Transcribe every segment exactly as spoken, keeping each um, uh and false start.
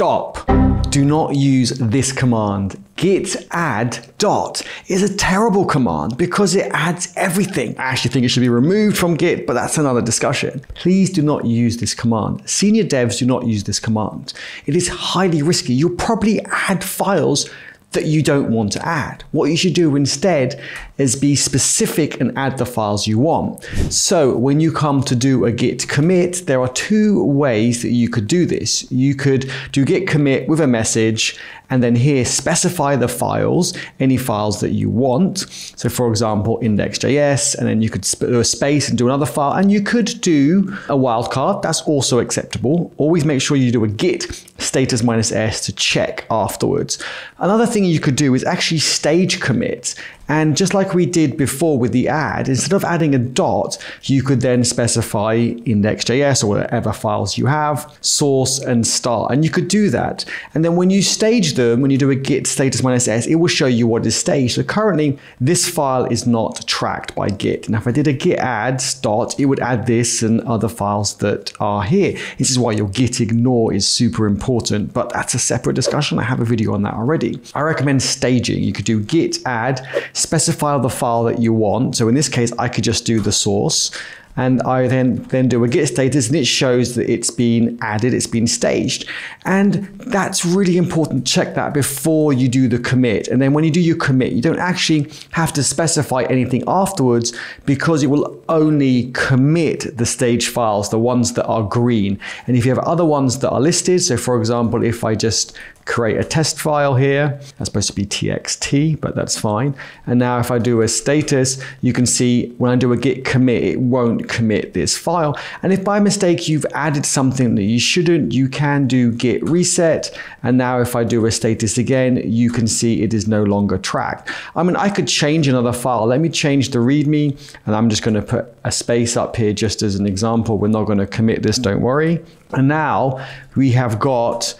stop. Do not use this command. Git add dot is a terrible command because it adds everything. I actually think it should be removed from Git, but that's another discussion. Please do not use this command. Senior devs do not use this command. It is highly risky. You'll probably add files that you don't want to add. What you should do instead is be specific and add the files you want. So when you come to do a git commit, there are two ways that you could do this. You could do git commit with a message, and then here specify the files, any files that you want. So for example, index dot J S, and then you could do a space and do another file, and you could do a wildcard. That's also acceptable. Always make sure you do a git status minus S to check afterwards. Another thing you could do is actually stage commit. And just like we did before with the add, instead of adding a dot, you could then specify index dot J S or whatever files you have, source and start, and you could do that. And then when you stage them, when you do a git status minus S, it will show you what is staged. So currently this file is not tracked by Git. Now if I did a git add dot, it would add this and other files that are here. This is why your git ignore is super important, but that's a separate discussion. I have a video on that already. I recommend staging. You could do git add, specify the file that you want. So in this case, I could just do the source, and I then, then do a git status, and it shows that it's been added, it's been staged. And that's really important. Check that before you do the commit. And then when you do your commit, you don't actually have to specify anything afterwards, because it will only commit the staged files, the ones that are green. And if you have other ones that are listed, so for example, if I just create a test file here, that's supposed to be T X T, but that's fine. And now if I do a status, you can see when I do a git commit, it won't commit this file. And if by mistake you've added something that you shouldn't, you can do git reset. And now if I do a status again, you can see it is no longer tracked. I mean, I could change another file. Let me change the readme, and I'm just going to put a space up here just as an example. We're not going to commit this, don't worry. And now we have got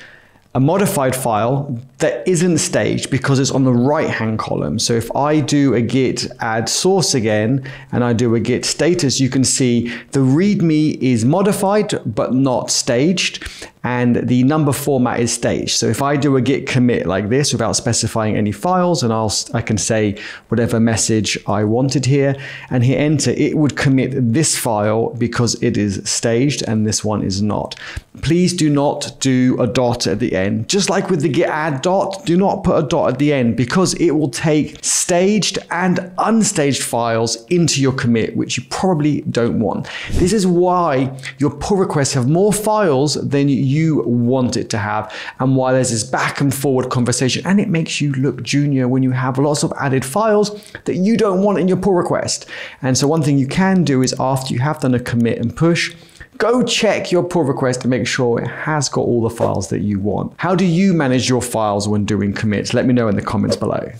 a modified file that isn't staged because it's on the right-hand column. So if I do a git add source again, and I do a git status, you can see the readme is modified but not staged, and the number format is staged. So if I do a git commit like this without specifying any files, and I'll, I can say whatever message I wanted here, and hit enter, it would commit this file because it is staged and this one is not. Please do not do a dot at the end. Just like with the git add dot, do not put a dot at the end, because it will take staged and unstaged files into your commit, which you probably don't want. This is why your pull requests have more files than you you want it to have, and why there's this back and forward conversation, and it makes you look junior when you have lots of added files that you don't want in your pull request. And so one thing you can do is, after you have done a commit and push, go check your pull request to make sure it has got all the files that you want. How do you manage your files when doing commits? Let me know in the comments below.